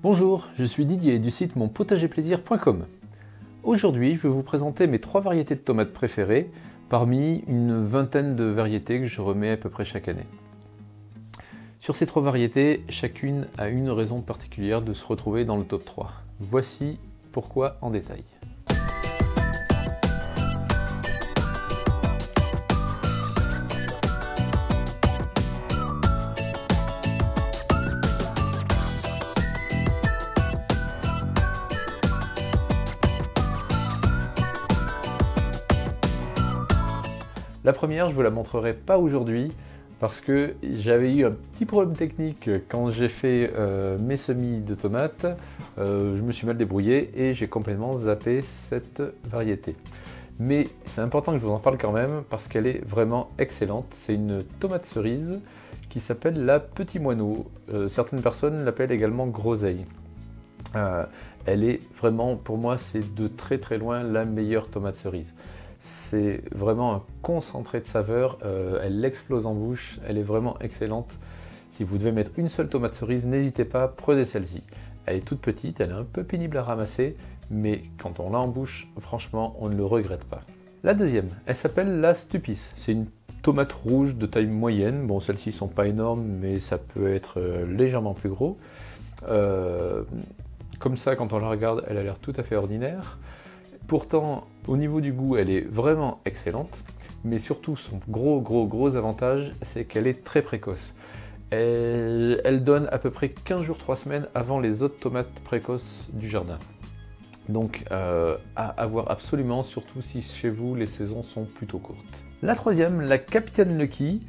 Bonjour, je suis Didier du site monpotagerplaisir.com. Aujourd'hui, je vais vous présenter mes 3 variétés de tomates préférées parmi une vingtaine de variétés que je remets à peu près chaque année. Sur ces 3 variétés, chacune a une raison particulière de se retrouver dans le top 3. Voici pourquoi en détail. La première, je vous la montrerai pas aujourd'hui parce que j'avais eu un petit problème technique quand j'ai fait mes semis de tomates. Je me suis mal débrouillé et j'ai complètement zappé cette variété. Mais c'est important que je vous en parle quand même parce qu'elle est vraiment excellente. C'est une tomate cerise qui s'appelle la Petit Moineau. Certaines personnes l'appellent également Groseille. Elle est vraiment, pour moi, c'est de très loin la meilleure tomate cerise. C'est vraiment un concentré de saveurs, elle explose en bouche, elle est vraiment excellente. Si vous devez mettre une seule tomate cerise, n'hésitez pas, prenez celle-ci. Elle est toute petite, elle est un peu pénible à ramasser, mais quand on l'a en bouche, franchement, on ne le regrette pas. La deuxième, elle s'appelle la Stupice. C'est une tomate rouge de taille moyenne. Bon, celles-ci ne sont pas énormes, mais ça peut être légèrement plus gros. Comme ça, quand on la regarde, elle a l'air tout à fait ordinaire. Pourtant, au niveau du goût, elle est vraiment excellente, mais surtout son gros avantage, c'est qu'elle est très précoce. Elle donne à peu près 15 jours, 3 semaines avant les autres tomates précoces du jardin. Donc à avoir absolument, surtout si chez vous les saisons sont plutôt courtes. La troisième, la Captain Lucky,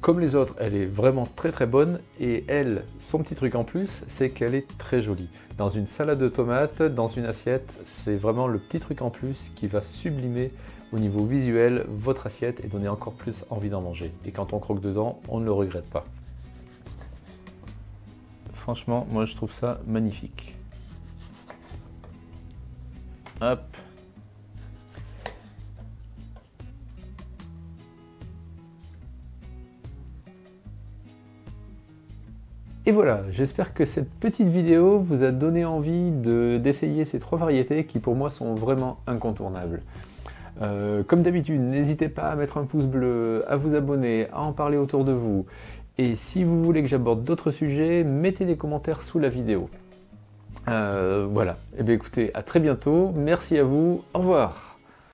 comme les autres, elle est vraiment très bonne, et elle, son petit truc en plus, c'est qu'elle est très jolie. Dans une salade de tomates, dans une assiette, c'est vraiment le petit truc en plus qui va sublimer au niveau visuel votre assiette et donner encore plus envie d'en manger. Et quand on croque dedans, on ne le regrette pas. Franchement, moi je trouve ça magnifique. Hop! Et voilà, j'espère que cette petite vidéo vous a donné envie d'essayer ces 3 variétés qui pour moi sont vraiment incontournables. Comme d'habitude, n'hésitez pas à mettre un pouce bleu, à vous abonner, à en parler autour de vous. Et si vous voulez que j'aborde d'autres sujets, mettez des commentaires sous la vidéo. Voilà, et bien écoutez, à très bientôt, merci à vous, au revoir.